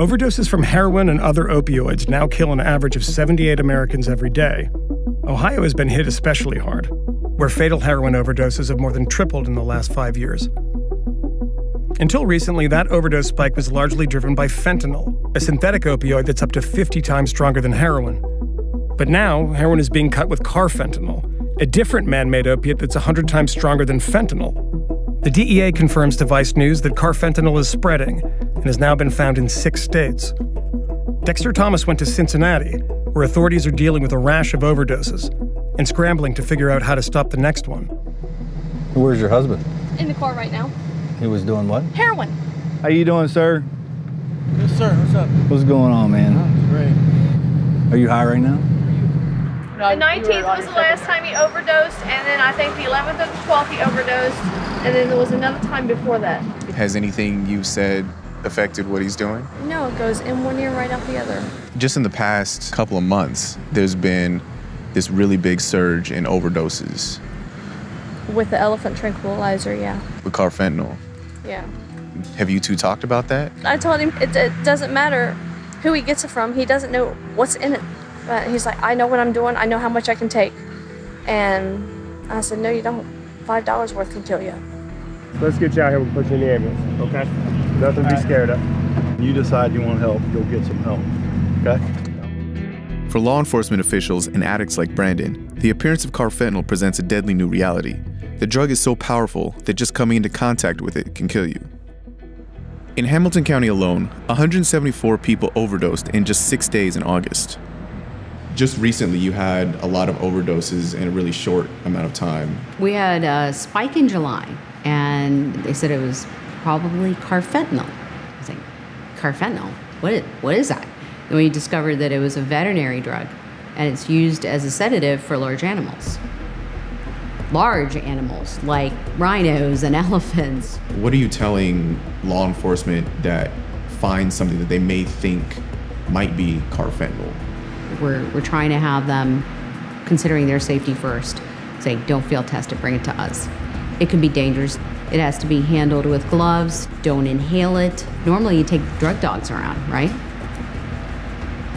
Overdoses from heroin and other opioids now kill an average of 78 Americans every day. Ohio has been hit especially hard, where fatal heroin overdoses have more than tripled in the last 5 years. Until recently, that overdose spike was largely driven by fentanyl, a synthetic opioid that's up to 50 times stronger than heroin. But now, heroin is being cut with carfentanil, a different man-made opiate that's 100 times stronger than fentanyl. The DEA confirms to Vice News that carfentanil is spreading and has now been found in 6 states. Dexter Thomas went to Cincinnati, where authorities are dealing with a rash of overdoses and scrambling to figure out how to stop the next one. Where's your husband? In the car right now. He was doing what? Heroin. How you doing, sir? Yes, sir. What's up? What's going on, man? Oh, great. Are you high right now? The 19th was the last time he overdosed, and then I think the 11th and the 12th he overdosed, and then there was another time before that. Has anything you said affected what he's doing? No, it goes in one ear right out the other. Just in the past couple of months, there's been this really big surge in overdoses. With the elephant tranquilizer, yeah. With carfentanil? Yeah. Have you two talked about that? I told him it doesn't matter who he gets it from. He doesn't know what's in it. But he's like, I know what I'm doing. I know how much I can take. And I said, no, you don't. $5 worth can kill you. Let's get you out here. We'll put you in the ambulance, okay? Nothing to be scared of. You decide you want help, go get some help, okay? For law enforcement officials and addicts like Brandon, the appearance of carfentanil presents a deadly new reality. The drug is so powerful that just coming into contact with it can kill you. In Hamilton County alone, 174 people overdosed in just 6 days in August. Just recently, you had a lot of overdoses in a really short amount of time. We had a spike in July, and they said it was probably carfentanil. I was like, carfentanil? What is that? And we discovered that it was a veterinary drug, and it's used as a sedative for large animals. Large animals, like rhinos and elephants. What are you telling law enforcement that finds something that they may think might be carfentanil? We're trying to have them, considering their safety first, say, don't field test it, bring it to us. It can be dangerous. It has to be handled with gloves. Don't inhale it. Normally you take drug dogs around, right?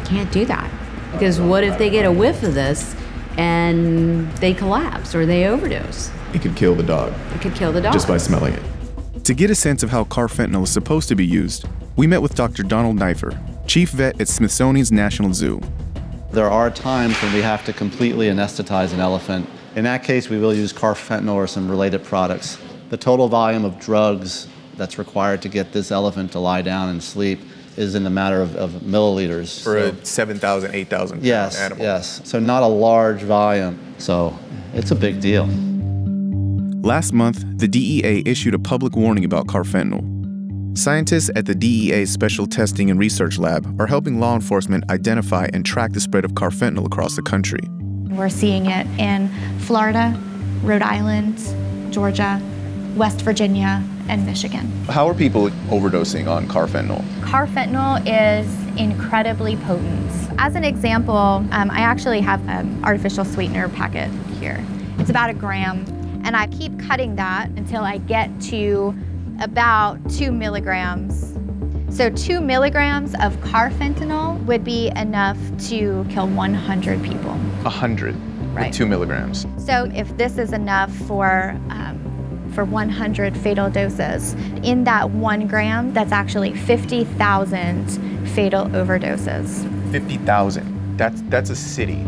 Can't do that. Because what if they get a whiff of this and they collapse or they overdose? It could kill the dog. It could kill the dog. Just by smelling it. To get a sense of how carfentanil is supposed to be used, we met with Dr. Donald Neifer, chief vet at Smithsonian's National Zoo. There are times when we have to completely anesthetize an elephant. In that case, we will use carfentanil or some related products. The total volume of drugs that's required to get this elephant to lie down and sleep is in the matter of milliliters. For a 7,000, 8,000 pound animal. Yes, so not a large volume. So it's a big deal. Last month, the DEA issued a public warning about carfentanil. Scientists at the DEA's Special Testing and Research Lab are helping law enforcement identify and track the spread of carfentanil across the country. We're seeing it in Florida, Rhode Island, Georgia, West Virginia, and Michigan. How are people overdosing on carfentanil? Carfentanil is incredibly potent. As an example, I actually have an artificial sweetener packet here. It's about 1 gram, and I keep cutting that until I get to about 2 milligrams. So 2 milligrams of carfentanil would be enough to kill 100 people. 100, right? With 2 milligrams. So if this is enough for 100 fatal doses, in that 1 gram, that's actually 50,000 fatal overdoses. 50,000. That's a city.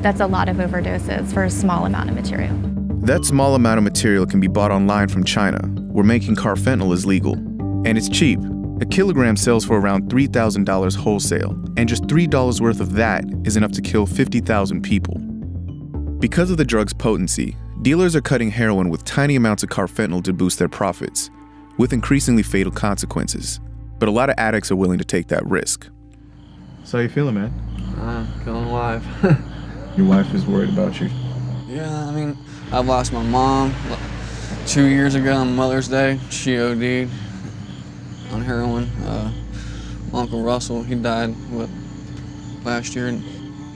That's a lot of overdoses for a small amount of material. That small amount of material can be bought online from China, where making carfentanil is legal. And it's cheap. A kilogram sells for around $3,000 wholesale, and just $3 worth of that is enough to kill 50,000 people. Because of the drug's potency, dealers are cutting heroin with tiny amounts of carfentanil to boost their profits, with increasingly fatal consequences. But a lot of addicts are willing to take that risk. So how you feeling, man? I'm feeling alive. Your wife is worried about you. Yeah, I mean, I've lost my mom 2 years ago on Mother's Day. She OD'd on heroin. Uncle Russell, he died last year, and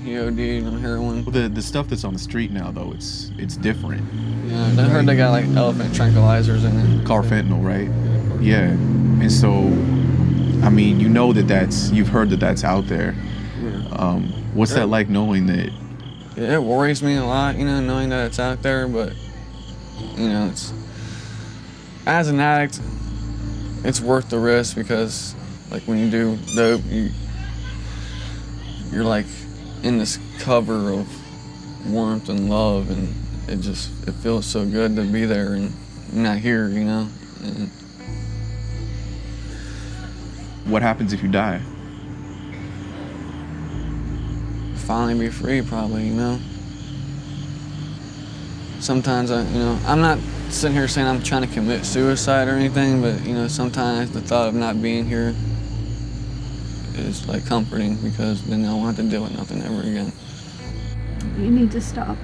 he OD'd on heroin. Well, the stuff that's on the street now, though, it's different. Yeah, I heard they got like elephant tranquilizers in it. Carfentanil, right? Yeah, and so I mean, you know that you've heard that that's out there. Yeah. What's that like, knowing that? Yeah, it worries me a lot, you know, knowing that it's out there, but, you know, it's, as an addict, it's worth the risk because, like, when you do dope, you're like in this cover of warmth and love, and it feels so good to be there and not here, you know. And what happens if you die? Finally be free, probably, you know. Sometimes I'm not sitting here saying I'm trying to commit suicide or anything, but, you know, sometimes the thought of not being here is like comforting, because then I won't have to deal with nothing ever again. You need to stop.